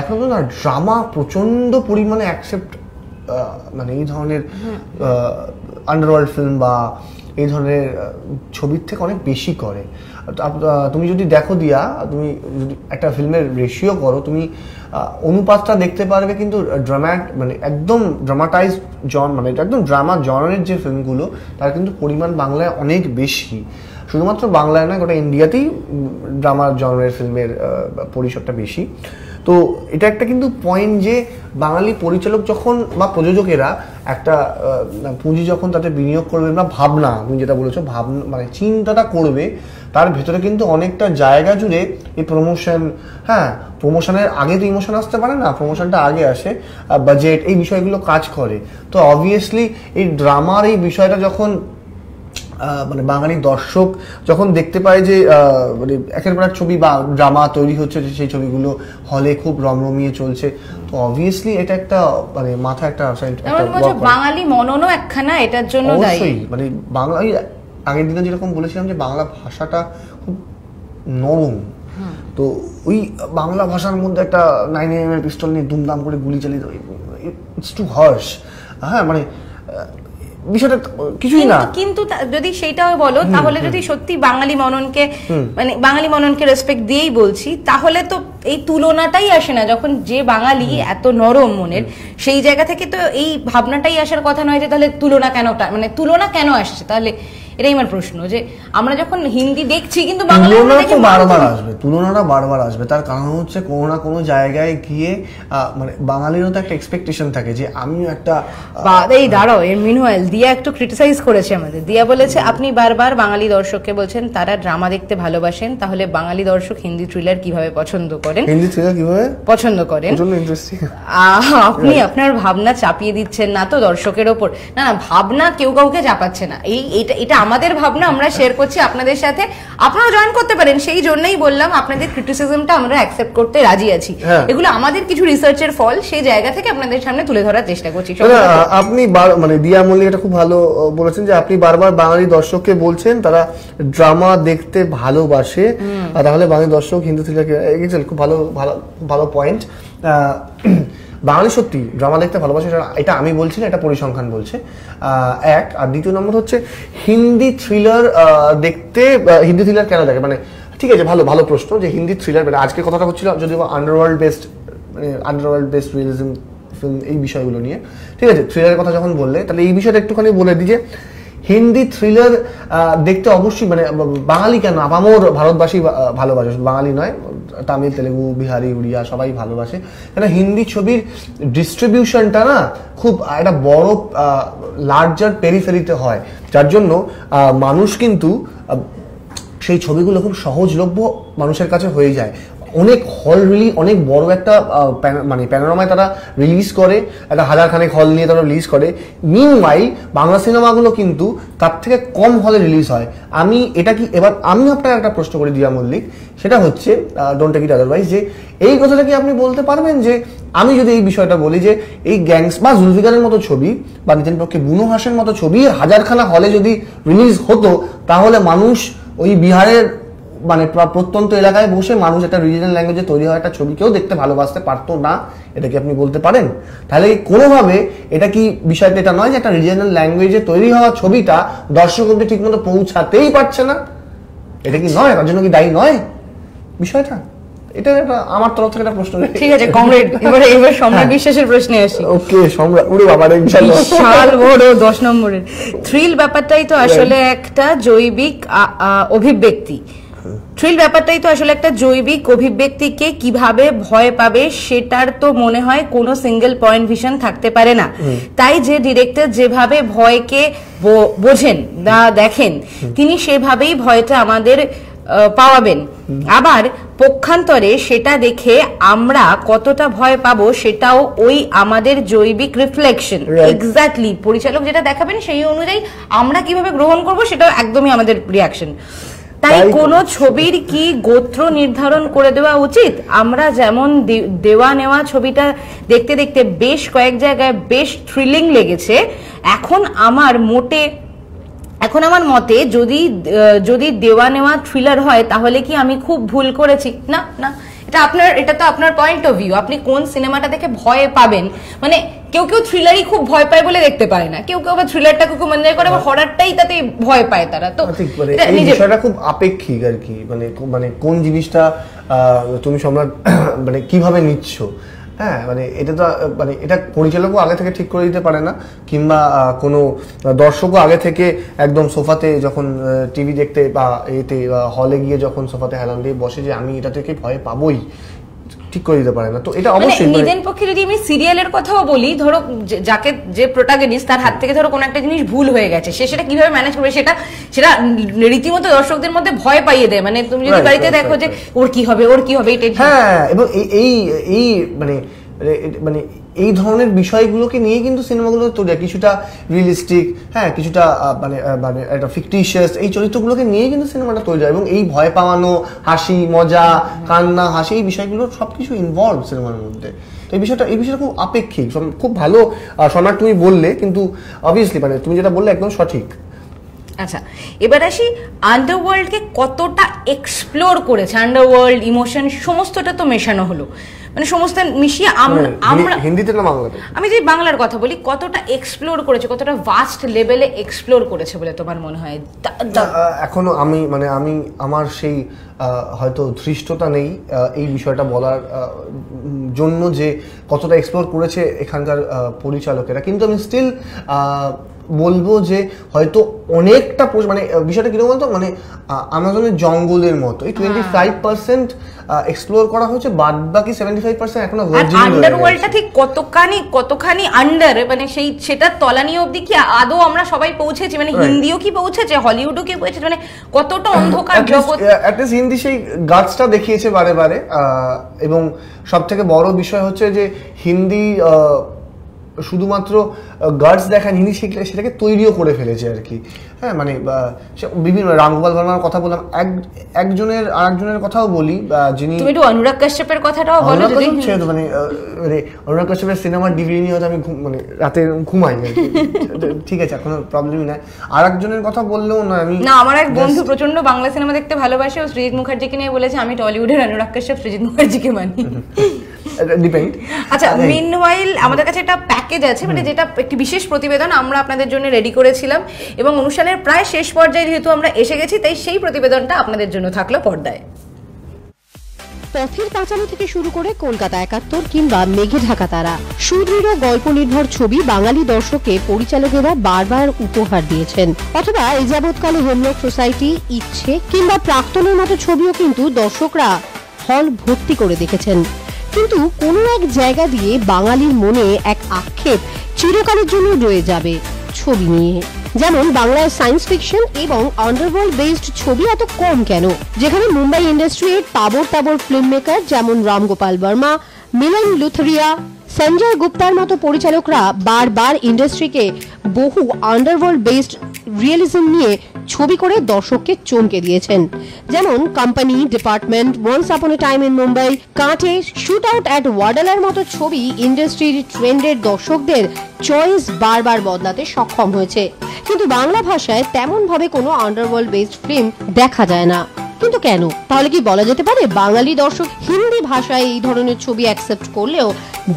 এখনো না ড্রামা প্রচন্ড পরিমাণে অ্যাকসেপ্ট মানে এই ধরনের আন্ডারওয়ার্ল্ড ফিল্ম বা এই ধরনের ছবির থেকে অনেক বেশি করে। তুমি যদি দেখো দিয়া, তুমি যদি একটা ফিল্মের রেশিও করো তুমি অনুপাতটা দেখতে পারবে, কিন্তু ড্রামাট মানে একদম ড্রামাটাইজ জন মানে একদম ড্রামা জনের যে ফিল্মগুলো তার কিন্তু পরিমাণ বাংলায় অনেক বেশি। শুধুমাত্র বাংলায় নয়, গোটা ইন্ডিয়াতেই ড্রামা জনের ফিল্মের পরিসরটা বেশি। তো এটা একটা কিন্তু পয়েন্ট যে বাঙালি পরিচালক যখন বা প্রযোজকেরা একটা পুঁজি যখন তাতে বিনিয়োগ করবে বা ভাবনা তুমি যেটা বলেছো ভাবনা মানে চিন্তাটা করবে, তার ভেতরে কিন্তু অনেকটা জায়গা জুড়ে এই প্রমোশন, হ্যাঁ প্রমোশনের আগে তো ইমোশন আসতে পারে না, প্রমোশনটা আগে আসে, বাজেট, এই বিষয়গুলো কাজ করে। তো অবভিয়াসলি এই ড্রামার এই বিষয়টা যখন মানে বাঙালি দর্শক যখন দেখতে পায় যে মানে একের পর এক ছবি বা ড্রামা তৈরি হচ্ছে, সেই ছবিগুলো হলে খুব রমরমিয়ে চলছে, তো অবভিয়াসলি এটা একটা মানে মাথা একটা বাঙালি মননও একখানা এটার জন্য দায়ী। মানে বাংলা আগের দিনে যেরকম বলেছিলাম যে বাংলা ভাষাটা খুব নরম, তো ওই বাংলা ভাষার মধ্যে একটা নাইন এম এর পিস্তল নিয়ে দুমদাম করে গুলি চালিয়ে ইটস টু হার্শ, হ্যাঁ মানে বিষয়টা কিছুই না। কিন্তু যদি সেটাও বলো তাহলে যদি সত্যি বাঙালি মননকে মানে বাঙালি মননকে রেসপেক্ট দিয়েই বলছি, তাহলে তো এই তুলনাটাই আসে না যখন যে বাঙালি এত নরম মনের, সেই জায়গা থেকে তো এই ভাবনাটাই আসার কথা নয় যে তাহলে তুলনা কেন মানে তুলনা কেন আসছে? তাহলে এটাই আমার প্রশ্ন যে আমরা যখন হিন্দি দেখছি কিন্তু তুলনাটা বারবার আসবে, তুলনাটা বারবার আসবে। তার কারণ হচ্ছে কোনো না কোনো জায়গায় গিয়ে মানে বাঙালিরও তো একটা এক্সপেকটেশন থাকে যে আমিও একটা এই দাঁড়াও এর মিনওয়াইল দিয়া একটু ক্রিটিসাইজ করেছে আমাদের। দিয়া বলেছে আপনি বারবার বাঙালি দর্শককে বলছেন তারা ড্রামা দেখতে ভালোবাসেন, তাহলে বাঙালি দর্শক হিন্দি থ্রিলার কিভাবে পছন্দ করেন, হিন্দি থ্রিলার কিভাবে পছন্দ করেন? আপনি আপনার ভাবনা চাপিয়ে দিচ্ছেন না তো দর্শকের ওপর, না না ভাবনা কেউ কাউকে চাপাচ্ছে না, এই এটা এটা আমাদের ভাবনা আমরা শেয়ার করছি আপনাদের সাথে, আপনারা জয়েন করতে পারেন। সেই জন্যই বললাম আপনাদের ক্রিটিসিজমটা আমরা অ্যাকসেপ্ট করতে রাজি আছি, এগুলো আমাদের কিছু রিসার্চের ফল, সেই জায়গা থেকে আপনাদের সামনে তুলে ধরার চেষ্টা করছি। আপনি মানে দিয়া মল্লিক এটা খুব ভালো বলেছেন যে আপনি বারবার বাঙালি দর্শককে বলছেন তারা ড্রামা দেখতে ভালোবাসে, তাহলে বাঙালি দর্শক হিন্দি থ্রিলারকে এগিয়েছেন, খুব ভালো ভালো ভালো পয়েন্ট। বাঙালি সত্যি ড্রামা দেখতে ভালোবাসে, এটা আমি বলছি না, এটা পরিসংখ্যান বলছে এক। আর দ্বিতীয় নম্বর হচ্ছে হিন্দি থ্রিলার দেখতে হিন্দি থ্রিলার কেন দেখে মানে ঠিক আছে ভালো ভালো প্রশ্ন যে হিন্দি থ্রিলার মানে আজকে কথাটা হচ্ছিল যদি আন্ডারওয়ার্ল্ড বেসড মানে আন্ডারওয়ার্ল্ড বেসড রিয়েলিজম ফিল্ম এই বিষয়গুলো নিয়ে, ঠিক আছে থ্রিলারের কথা যখন বললে তাহলে এই বিষয়টা একটুখানি বলে দিই যে হিন্দি থ্রিলার দেখতে অবশ্যই মানে বাঙালি কেন আপামর ভারতবাসী ভালোবাসে, বাঙালি নয় তামিল তেলেগু বিহারি উড়িয়া সবাই ভালোবাসে, কেন হিন্দি ছবির ডিস্ট্রিবিউশনটা না খুব একটা বড় লার্জার পেরিফেরিতে হয়, যার জন্য মানুষ কিন্তু সেই ছবিগুলো খুব সহজলভ্য মানুষের কাছে হয়ে যায়। অনেক হল রিলিজ অনেক বড় একটা মানে প্যানোরামায় তারা রিলিজ করে, একটা হাজার খানেক হল নিয়ে তারা রিলিজ করে। মিনওয়াইল বাংলা সিনেমাগুলো কিন্তু তার থেকে কম হলে রিলিজ হয়। আমি এটা কি এবার আমি আপনাকে একটা প্রশ্ন করি দিয়া মল্লিক, সেটা হচ্ছে ডোন্ট টেক ইট আদারওয়াইজ, যে এই কথাটা কি আপনি বলতে পারবেন যে আমি যদি এই বিষয়টা বলি যে এই গ্যাংস বা জুলফিকারের মতো ছবি বা নিজের পক্ষে বুনো হাসের মতো ছবি হাজারখানা হলে যদি রিলিজ হতো তাহলে মানুষ ওই বিহারের মানে প্রত্যন্ত এলাকায় বসে মানুষ একটা রিজিনাল ল্যাঙ্গুয়েজে তৈরি হয় একটা ছবিকেও দেখতে ভালোবাসতে পারতো না, এটা কি আপনি বলতে পারেন? তাহলে কোনোভাবে এটা কি বিষয়টা এটা নয় যে একটা রিজিনাল ল্যাঙ্গুয়েজে তৈরি হওয়া ছবিটা দর্শক অবধি ঠিকমতো পৌঁছাতেই পারছে না, এটা কি নয়? তার জন্য কি দায়ী নয় বিষয়টা? এটা একটা আমার তরফ থেকে একটা প্রশ্ন। ঠিক আছে কমরেড, এবারে এবারে সম্রাট বিশ্বাসের প্রশ্নে আসি। ওকে সম্রাট, ওরে বাবা রে ইনশাআল্লাহ সাল বড় দশ নম্বরের থ্রিল ব্যাপারটাই তো আসলে একটা জৈবিক অভিব্যক্তি। থ্রিল ব্যাপারটাই তো আসলে একটা জৈবিক অভিব্যক্তিকে কিভাবে ভয় পাবে সেটার তো মনে হয় কোনো সিঙ্গেল পয়েন্ট ভিশন থাকতে পারে না। তাই যে ডিরেক্টর যেভাবে ভয়কে বোঝেন বা দেখেন তিনি সেভাবেই ভয়টা আমাদের পাওয়াবেন। আবার পক্ষান্তরে সেটা দেখে আমরা কতটা ভয় পাবো সেটাও ওই আমাদের জৈবিক রিফ্লেকশন, এক্স্যাক্টলি পরিচালক যেটা দেখাবেন সেই অনুযায়ী আমরা কিভাবে গ্রহণ করব সেটাও একদমই আমাদের রিয়াকশন। তাই কোন ছবির কি গোত্র নির্ধারণ করে দেওয়া উচিত? আমরা যেমন দেওয়া নেওয়া ছবিটা দেখতে দেখতে বেশ কয়েক জায়গায় বেশ থ্রিলিং লেগেছে, এখন আমার মোটে এখন আমার মতে যদি যদি দেওয়া নেওয়া থ্রিলার হয় তাহলে কি আমি খুব ভুল করেছি? না না, এটা আপনার এটা তো আপনার পয়েন্ট অফ ভিউ, আপনি কোন সিনেমাটা দেখে ভয় পাবেন। মানে কেউ কেউ থ্রিলারই খুব ভয় পায় বলে দেখতে পারে না, কেউ কেউ আবার থ্রিলারটাকে খুব মনে করে আবার হররটাই তাতে ভয় পায় তারা। তো এই বিষয়টা খুব আপেক্ষিক আর কি, মানে মানে কোন জিনিসটা তুমি সম্রাট মানে কিভাবে নিচ্ছ। হ্যাঁ মানে এটা তো মানে এটা পরিচালকও আগে থেকে ঠিক করে দিতে পারে না, কিংবা কোনো দর্শকও আগে থেকে একদম সোফাতে যখন টিভি দেখতে বা এতে হলে গিয়ে যখন সোফাতে হেলান দিয়ে বসে যে আমি এটা থেকে ভয় পাবোই, ঠিক করে দিতে পারে না। তো এটা অবশ্যই নিজের পক্ষে যদি আমি সিরিয়ালের কথাও বলি, ধরো যাকে যে প্রোটাগনিস্ট তার হাত থেকে ধরো কোনো একটা জিনিস ভুল হয়ে গেছে, সে সেটা কিভাবে ম্যানেজ করবে সেটা সেটা রীতিমতো দর্শকদের মধ্যে ভয় পাইয়ে দেয়। মানে তুমি যদি বাড়িতে দেখো যে ওর কি হবে ওর কি হবে এটা, হ্যাঁ, এবং এই এই মানে মানে এই ধরনের বিষয়গুলোকে নিয়ে কিন্তু সিনেমাগুলো তৈরি, কিছুটা রিয়েলিস্টিক, হ্যাঁ, কিছুটা মানে মানে একটা ফিকটিশিয়াস, এই চরিত্রগুলোকে নিয়ে কিন্তু সিনেমাটা তৈরি হয়। এবং এই ভয় পাওয়ানো, হাসি, মজা, কান্না, হাসি, এই বিষয়গুলো সবকিছু ইনভলভ সিনেমার মধ্যে। তো এই বিষয়টা এই বিষয়টা খুব আপেক্ষিক। খুব ভালো সম্রাট তুমি বললে, কিন্তু অবভিয়াসলি মানে তুমি যেটা বললে একদম সঠিক। আচ্ছা এবার আসি আন্ডারওয়ার্ল্ডকে কতটা এক্সপ্লোর করেছে, আন্ডারওয়ার্ল্ড ইমোশন সমস্তটা তো মেশানো হলো, মানে সমস্ত মিশিয়ে আমরা আমরা হিন্দিতে না বাংলাতে আমি যদি বাংলার কথা বলি কতটা এক্সপ্লোর করেছে, কতটা ভাস্ট লেভেলে এক্সপ্লোর করেছে বলে তোমার মনে হয়? এখনো আমি মানে আমি আমার সেই হয়তো ধৃষ্টতা নেই এই বিষয়টা বলার জন্য যে কতটা এক্সপ্লোর করেছে এখানকার পরিচালকেরা, কিন্তু আমি স্টিল বলবো যে হয়তো অনেকটা মানে বিষয়টা কিরকম বলতো মানে আমাজনের জঙ্গলের মতো এই টোয়েন্টি ফাইভ পার্সেন্ট এক্সপ্লোর করা হয়েছে, বাদ বাকি সেভেন্টি ফাইভ পার্সেন্ট এখনো আন্ডারওয়ার্ল্ডটা ঠিক কতখানি কতখানি আন্ডার মানে সেই সেটা তলানি অবধি কি আদৌ আমরা সবাই পৌঁছেছি? মানে হিন্দিও কি পৌঁছেছে, হলিউডও কি পৌঁছেছে, মানে কতটা অন্ধকার জগৎ অ্যাটলিস্ট হিন্দি সেই গাছটা দেখিয়েছে বারে বারে। এবং সব থেকে বড় বিষয় হচ্ছে যে হিন্দি শুধুমাত্র গার্ডস দেখান, হিন্দি শিখলে সেটাকে তৈরিও করে ফেলেছে আর কি। হ্যাঁ মানে বিভিন্ন রাম গোপাল ভার্মার কথা বললাম, এক একজনের আর একজনের কথাও বলি, যিনি তুমি একটু অনুরাগ কাশ্যপের কথাটাও বলো, মানে মানে অনুরাগ কাশ্যপের সিনেমার ডিগ্রি নিয়ে হয়তো আমি মানে রাতে ঘুমাই না, ঠিক আছে কোনো প্রবলেমই নাই। আর একজনের কথা বললেও না আমি না, আমার এক বন্ধু প্রচন্ড বাংলা সিনেমা দেখতে ভালোবাসে, ও সৃজিত মুখার্জিকে নিয়ে বলেছে আমি টলিউডের অনুরাগ কাশ্যপ সৃজিত মুখার্জিকে মানি। ডিপেন্ড। আচ্ছা মিনওয়াইল আমাদের কাছে একটা প্যাকেজ আছে, মানে যেটা একটি বিশেষ প্রতিবেদন আমরা আপনাদের জন্য রেডি করেছিলাম, এবং অনুষ্ঠানের প্রায় শেষ পর্যায়ে যেহেতু আমরা এসে গেছি তাই সেই প্রতিবেদনটা আপনাদের জন্য থাকলো পর্দায়। পথের পাঁচালী থেকে শুরু করে কলকাতা একাত্তর কিংবা মেঘে ঢাকা তারা, সুদৃঢ় গল্প নির্ভর ছবি বাঙালি দর্শককে পরিচালকেরা বারবার উপহার দিয়েছেন। অথবা এই যাবৎকালে হোমলক সোসাইটি, ইচ্ছে কিংবা প্রাক্তনের মতো ছবিও কিন্তু দর্শকরা হল ভর্তি করে দেখেছেন, কিন্তু কোনো এক জায়গা দিয়ে বাঙালির মনে এক আক্ষেপ চিরকালের জন্য রয়ে যাবে ছবি নিয়ে। যেমন বাংলায় সায়েন্স ফিকশন এবং আন্ডারওয়ার্ল্ড বেসড ছবি এত কম কেন, যেখানে মুম্বাই ইন্ডাস্ট্রির তাবড় তাবড় ফিল্ম মেকার যেমন রাম গোপাল বর্মা, মিলন লুথরিয়া, সঞ্জয় গুপ্তার মতো পরিচালকরা বারবার ইন্ডাস্ট্রিকে বহু আন্ডারওয়ার্ল্ড বেসড রিয়েলিজম নিয়ে ছবি করে দর্শককে চমকে দিয়েছেন। যেমন company, department, once upon a time in Mumbai, Kaante, shoot out at ওয়াডালার মতো ছবি ইন্ডাস্ট্রির ট্রেন্ডের দর্শকদের চয়েস বারবার বদলাতে সক্ষম হয়েছে, কিন্তু বাংলা ভাষায় তেমন ভাবে কোনো আন্ডারওয়ার্ল্ড বেসড ফিল্ম দেখা যায় না। কিন্তু কেন? তাহলে কি বলা যেতে পারে বাঙালি দর্শক হিন্দি ভাষায় এই ধরনের ছবি অ্যাকসেপ্ট করলেও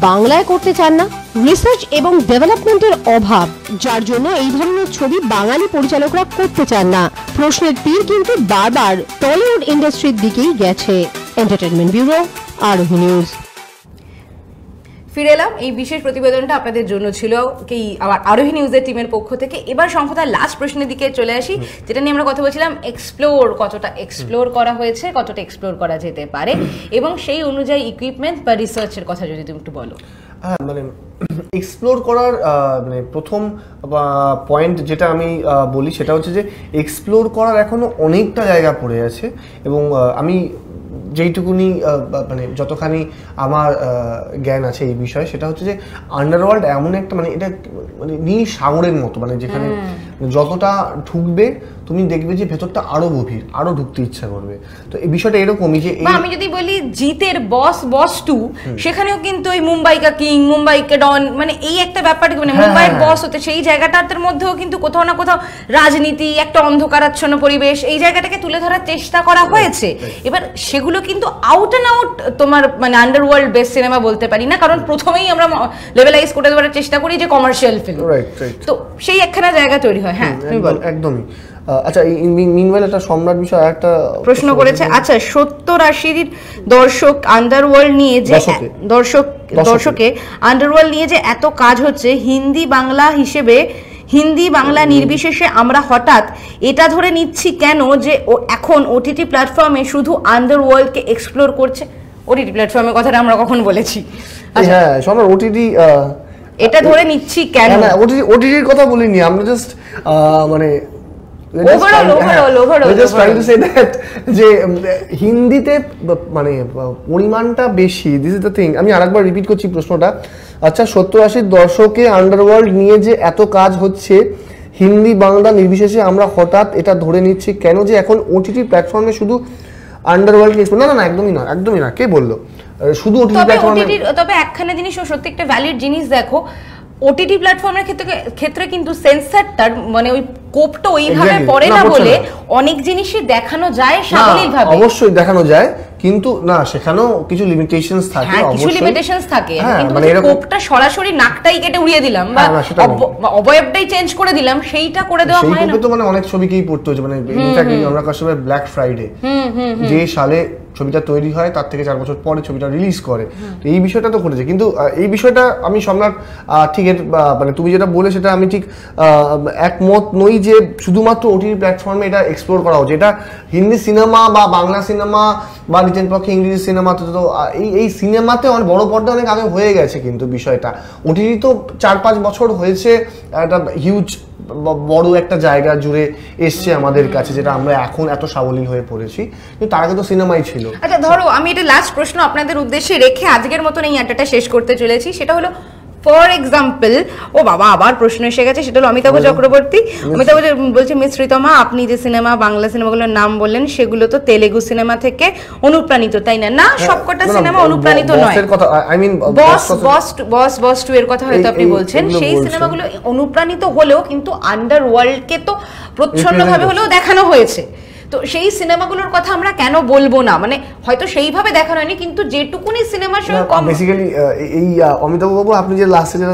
বাংলায় করতে চান না? রিসার্চ এবং ডেভেলপমেন্টের অভাব যার জন্য এই ধরনের ছবি বাঙালি পরিচালকরা করতে চান না। প্রশ্নের তীর কিন্তু বারবার টলিউড ইন্ডাস্ট্রির দিকেই গেছে। Entertainment bureau, Arohi news. ফিরে এলাম, এই বিশেষ প্রতিবেদনটা আপনাদের জন্য ছিল কি আবার আরোহী নিউজের টিমের পক্ষ থেকে। এবার সংখ্যার লাস্ট প্রশ্নের দিকে চলে আসি, যেটা নিয়ে আমরা কথা বলছিলাম এক্সপ্লোর, কতটা এক্সপ্লোর করা হয়েছে, কতটা এক্সপ্লোর করা যেতে পারে এবং সেই অনুযায়ী ইকুইপমেন্ট বা রিসার্চের কথা যদি তুমি একটু বলো। হ্যাঁ, মানে এক্সপ্লোর করার মানে প্রথম পয়েন্ট যেটা আমি বলি সেটা হচ্ছে যে এক্সপ্লোর করার এখনও অনেকটা জায়গা পড়ে আছে এবং আমি যেইটুকুনি মানে যতখানি আমার জ্ঞান আছে এই বিষয়ে সেটা হচ্ছে যে আন্ডারওয়ার্ল্ড এমন একটা মানে এটা মানে নীল সাগরের মতো, মানে যেখানে যতটা ঢুকবে তুমি দেখবে যে ভেতরটা আরো গভীর, আরো ঢুকতে ইচ্ছা করবে। তো এই বিষয়টা এরকমই যে আমি যদি বলি জিতের বস বস টু, সেখানেও কিন্তু ওই মুম্বাই কা কিং, মুম্বাই কা ডন, মানে এই একটা ব্যাপার, মানে মুম্বাইয়ের বস হতে সেই জায়গাটার মধ্যেও কিন্তু কোথাও না কোথাও রাজনীতি, একটা অন্ধকারাচ্ছন্ন পরিবেশ, এই জায়গাটাকে তুলে ধরার চেষ্টা করা হয়েছে। এবার সেগুলো কিন্তু আউট অ্যান্ড আউট তোমার মানে আন্ডারওয়ার্ল্ড বেস সিনেমা বলতে পারি না, কারণ প্রথমেই আমরা লেভেলাইজ করে দেওয়ার চেষ্টা করি যে কমার্শিয়াল ফিল্ম, তো সেই একখানা জায়গা তৈরি হয়। হ্যাঁ একদমই। আচ্ছা, মিনওয়াইল একটা সম্রাট বিষয় একটা প্রশ্ন করেছে। আচ্ছা, সত্তর আশির দর্শক আন্ডারওয়ার্ল্ড নিয়ে যে দর্শক দর্শকে আন্ডারওয়ার্ল্ড নিয়ে যে এত কাজ হচ্ছে, হিন্দি বাংলা হিসেবে হিন্দি বাংলা নির্বিশেষে আমরা হঠাৎ এটা ধরে নিচ্ছি কেন যে এখন ওটিটি প্ল্যাটফর্মে শুধু আন্ডারওয়ার্ল্ডকে এক্সপ্লোর করছে? ওটিটি প্ল্যাটফর্মের কথাটা আমরা কখন বলেছি? হ্যাঁ শোনো, ওটিটি এটা ধরে নিচ্ছি কেন? ওটিটি ওটিটির কথা বলিনি আমরা, জাস্ট মানে হিন্দিতে মানে পরিমাণটা বেশি। This is the thing. আমি আরেকবার রিপিট করছি প্রশ্নটা। আচ্ছা, সত্তর আশির দর্শকে আন্ডারওয়ার্ল্ড নিয়ে যে এত কাজ হচ্ছে, হিন্দি বাংলা নির্বিশেষে আমরা হঠাৎ এটা ধরে নিচ্ছি কেন যে এখন ওটিটি প্ল্যাটফর্মে শুধু আন্ডারওয়ার্ল্ডকে এক্সপ্লোর? না না না, একদমই না, একদমই না। কে বললো শুধু ওটিটি প্ল্যাটফর্মে? তবে একখানা জিনিস সত্যি একটা ভ্যালিড জিনিস, দেখো ওটিটি প্ল্যাটফর্মের ক্ষেত্রে ক্ষেত্রে কিন্তু সেন্সরটার মানে ওই কোপটা ওইভাবে পড়ে না বলে অনেক জিনিসই দেখানো যায় স্বাভাবিকভাবে। অবশ্যই দেখানো যায়, কিন্তু না সেখানেও কিছু লিমিটেশনস থাকে। হ্যাঁ, কিছু লিমিটেশনস থাকে, কিন্তু কোপটা সরাসরি নাকটাই কেটে উড়িয়ে দিলাম বা অবয়বটাই চেঞ্জ করে দিলাম, সেইটা করে দেওয়া হয় না। তো মানে অনেক ছবিকেই পড়তে হচ্ছে, মানে ইনফ্যাক্ট অনুরাগ কাশ্যপের ব্ল্যাক ফ্রাইডে যে সালে ছবিটা তৈরি হয় তার থেকে চার বছর পরে ছবিটা রিলিজ করে, এই বিষয়টা তো ঘটেছে। কিন্তু এই বিষয়টা আমি সম্রাট ঠিক মানে তুমি যেটা বলে সেটা আমি ঠিক একমত নই যে শুধুমাত্র ওটিটি প্ল্যাটফর্মে এটা এক্সপ্লোর করা হচ্ছে। এটা হিন্দি সিনেমা বা বাংলা সিনেমা বা নিজের পক্ষে ইংরেজি সিনেমা, তো এই এই সিনেমাতে অনেক বড় পর্দা অনেক আগে হয়ে গেছে, কিন্তু বিষয়টা ওটিটি তো চার পাঁচ বছর হয়েছে একটা হিউজ বড় একটা জায়গা জুড়ে এসছে আমাদের কাছে, যেটা আমরা এখন এত সাবলীল হয়ে পড়েছি, কিন্তু তার আগে তো সিনেমাই ছিল। আচ্ছা ধরো আমি এটা লাস্ট প্রশ্ন আপনাদের উদ্দেশ্যে রেখে আজকের মতন এই আড্ডাটা শেষ করতে চলেছি, সেটা হলো ফর এক্সাম্পল, ও বাবা আবার প্রশ্ন এসে গেছে, সেটা হলো অমিতাভ চক্রবর্তী। অমিতাভ বলছে, মিস শ্রীতমা আপনি যে সিনেমা বাংলা সিনেমাগুলোর নাম বললেন সেগুলো তো তেলেগু সিনেমা থেকে অনুপ্রাণিত, তাই না? না, সবকটা সিনেমা অনুপ্রাণিত নয়, বস বস বস বস টু এর কথা হয়তো আপনি বলছেন। সেই সিনেমাগুলো অনুপ্রাণিত হলেও কিন্তু আন্ডারওয়ার্ল্ডকে তো প্রচ্ছন্নভাবে হলেও দেখানো হয়েছে, তো সেই সিনেমাগুলোর কথা আমরা কেন বলবো না? মানে হয়তো সেইভাবে দেখানো হয়নি, কিন্তু যেটুকুনি সিনেমার সঙ্গে কম বেসিক্যালি এই অমিতাভ বাবু আপনি যে লাস্টে যে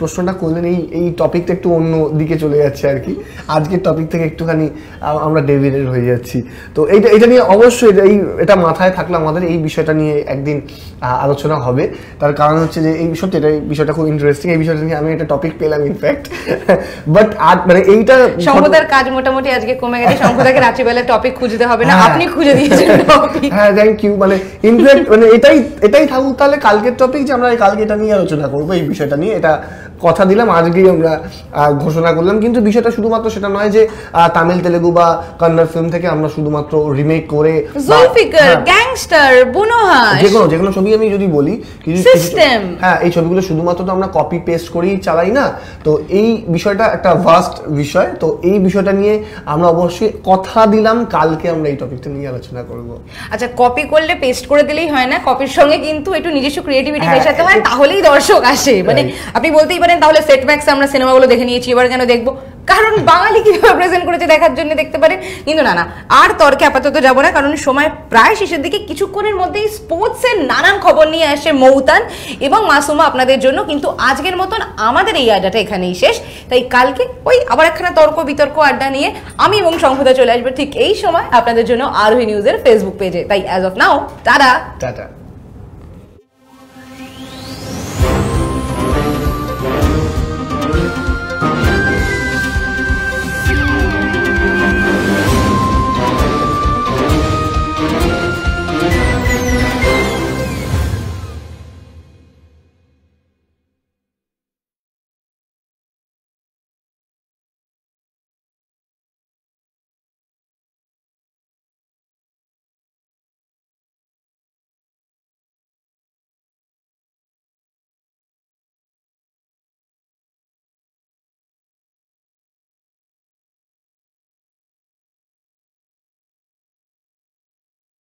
প্রশ্নটা করলেন, এই এই টপিকটা একটু অন্য দিকে চলে যাচ্ছে আর কি, আজকের টপিক থেকে একটুখানি আমরা ডেভিয়েট হয়ে যাচ্ছি। তো এইটা এটা নিয়ে অবশ্যই এই এটা মাথায় থাকলে আমাদের এই বিষয়টা নিয়ে একদিন আলোচনা হবে, তার কারণ হচ্ছে যে এই বিষয়টা এটা বিষয়টা খুব ইন্টারেস্টিং, এই বিষয়টা নিয়ে আমি একটা টপিক পেলাম ইনফ্যাক্ট। বাট আজ মানে এইটা সংবাদের কাজ মোটামুটি আজকে কমে গেছে, সংবাদকে রাত্রিবেলা টপিক খুঁজতে হবে না, আপনি খুঁজে দিয়েছেন টপিক। হ্যাঁ থ্যাংক ইউ। মানে ইনফ্যাক্ট মানে এটাই এটাই থাকুক তাহলে কালকের টপিক, যে আমরা কালকে এটা নিয়ে আলোচনা করবো, এই বিষয়টা নিয়ে এটা কথা দিলাম, আজকেই আমরা ঘোষণা করলাম। কিন্তু বিষয়টা শুধুমাত্র সেটা নয় যে তামিল তেলেগু বা কন্নড় ফিল্ম থেকে আমরা শুধুমাত্র রিমেক করে জুলফিকার, গ্যাংস্টার, বুনোহাস, যেগুলো যেগুলো ছবি আমি যদি বলি কিছু সিস্টেম, হ্যাঁ এই ছবিগুলো শুধুমাত্র তো আমরা কপি পেস্ট করেই চালাই না, তো এই বিষয়টা একটা ভাস্ট বিষয়, তো এই বিষয়টা নিয়ে আমরা অবশ্যই কথা দিলাম কালকে আমরা এই টপিকটা নিয়ে আলোচনা করব। আচ্ছা, কপি করলে পেস্ট করে দিলেই হয় না, কপির সঙ্গে কিন্তু একটু নিজস্ব ক্রিয়েটিভিটি মেশাতে হয়, তাহলেই দর্শক আসে। মানে আপনি বলতেই পারেন তাহলে সেটব্যাকস আমরা সিনেমাগুলো দেখে নিয়েছি, এবার কেন দেখবো? কারণ বাঙালি কিভাবে প্রেজেন্ট করেছে দেখার জন্য দেখতে পারেন। কিন্তু না না আর তর্কে আপাতত যাবো না, কারণ সময় প্রায় শেষের দিকে। কিছুক্ষণের মধ্যেই স্পোর্টসের নানান খবর নিয়ে আসে মৌতান এবং মাসুমা আপনাদের জন্য, কিন্তু আজকের মতন আমাদের এই আড্ডাটা এখানেই শেষ। তাই কালকে ওই আবার একখানা তর্ক বিতর্ক আড্ডা নিয়ে আমি এবং সংহতা চলে আসবো ঠিক এই সময় আপনাদের জন্য আরোহী নিউজের ফেসবুক পেজে। তাই as of now tata tata.